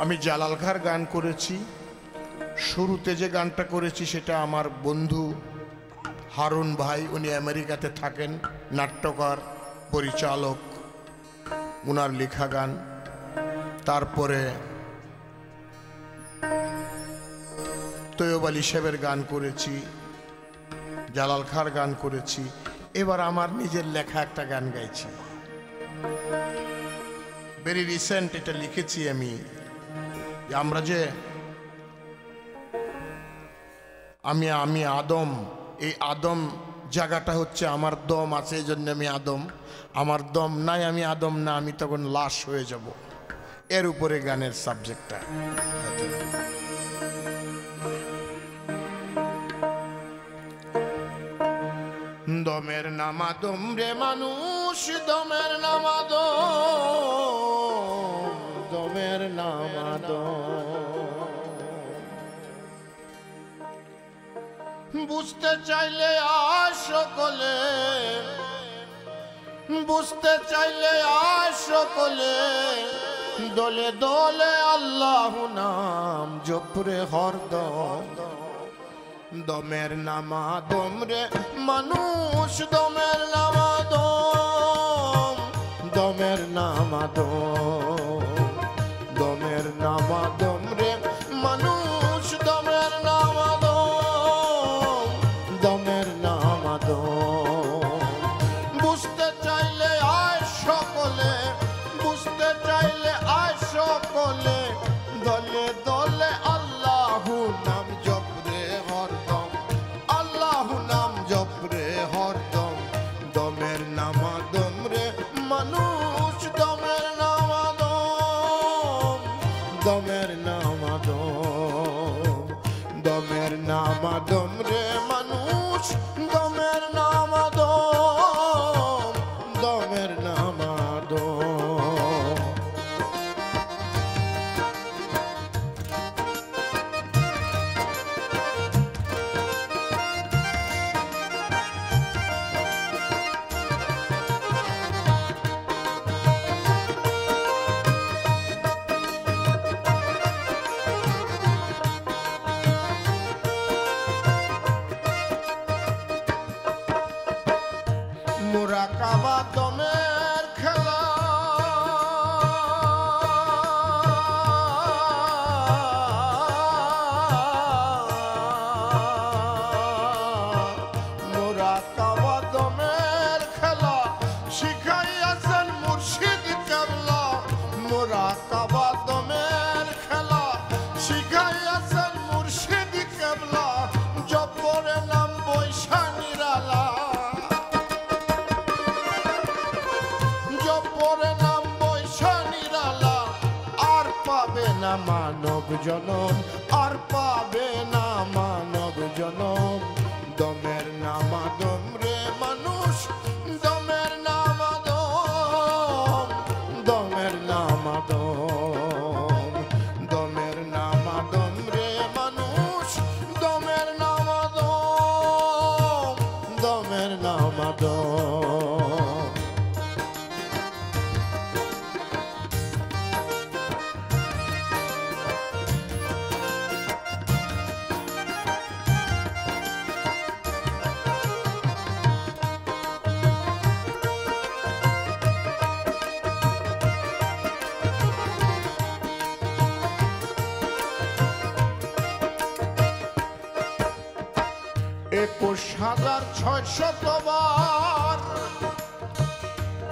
आमी जालालघर गान करेছি शुरूते जे गानटा करेছি সেটা আমার বন্ধু हारुन भाई उनी अमेरिकाते थाकेन नाट्यकार परिचालक उनार लेखा गान। तारपरे तोयब आली साहेबের गान करेছি जालालघर गान करेছি এবার আমার নিজের লেখা একটা গান গাইছি वेरि रिसेंट এটা লিখেছি আমি आदम ये आदम जगह हे दम आछे आदम आमार दम नाई आदम ना तक लाश हो जाब एर उपरे गानेर सबजेक्ट दमेर नाम आदम रे मानुष दमेर नाम आदम दमेर नाम आदम बुझते चाइले आशोकोले बुझते चाइले आशोकोले दोले दोले अल्लाह नाम जपरे हरदम दमेर नाम आदम रे मानुष दमेर नाम आदम दमेर नाम आदम दमेर नाम आदम रे मानुष दमेर नाम आदम दमेर नाम आदम बुझते चाइले आय सकले बुझते चाइले आय सकले दले दले अल्लाह नाम जप रे हरदम अल्लाह नाम जप रे हरदम दमेर नाम आदम रे मानुष दमेर नाम दमेर नाम आदम दमेर नाम आदम रे मानुष दमेर नाम आदम दमेर नाम आदम मुराकाबा दमेर खेला मुराकाबा दमेर खेला शिखाइयाছেন मुर्शिद কেবলা मुराकाबा दमेर खेला शिखाइयाছেন मुर्शिद কেবলা জপরে নাম বৈশা নিরালা मानव जनम और पावे ना मानव जनम दमेर नाम आदम रे मानुष दमेर नाम आदम दमेर नाम आदम दमेर नाम आदम रे मानुष दमेर नाम आदम दमेर नाम आदम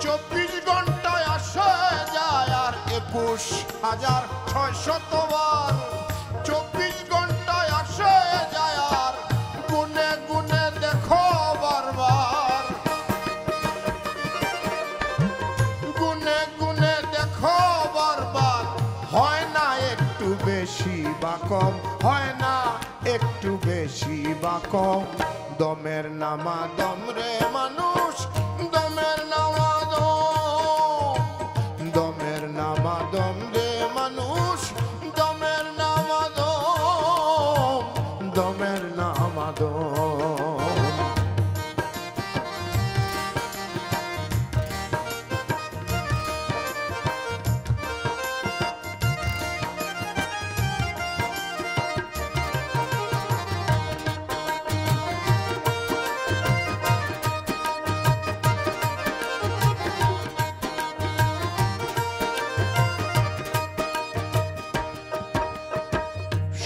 चौबीस घंटा आसे जायार गुने गुने देखो बारबार गुने गुने देखो बारबार है ना एकटू बेशी बा कम है ना एकटू बेशी बा कम दमेर नाम आदम रे मानुष दमेर नाम आदम दमेर नाम आदम रे मानुष दमेर नाम आदम domer namadon.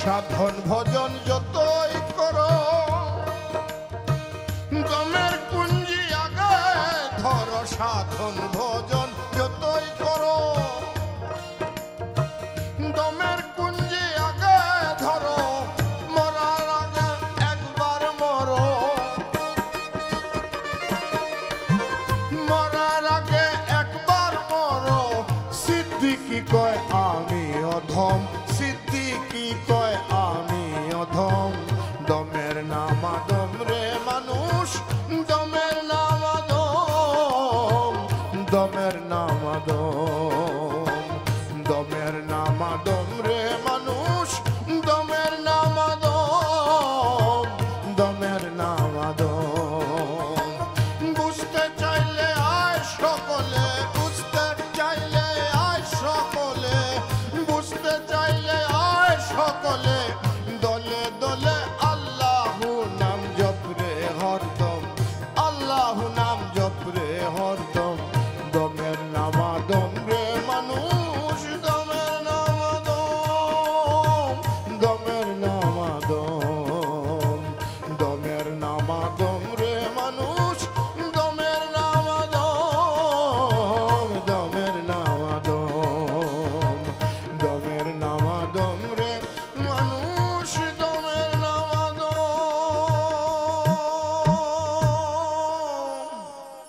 साधन भजन जतई करो दमेर कुंजी आगे धरो। साधन भजन जतई करो दमेर कुंजी आगे धरो। मरार आगे एक बार मरो, मरार आगे एक बार मरो। सिद्दीकी कय आमी अधम, सिद्दीकी कय आमी अधम। दमेर नाम आदम रे मानुष, दमेर नाम आदम। दमेर नाम आदम, दमेर नाम आदम रे मानुष, दमेर नाम आदम। दमेर नाम आदम बुझते चाइले आय सकले, बुझते चाइले आय सकले, बुझते চাইলে আয় সকলে। দলে দলে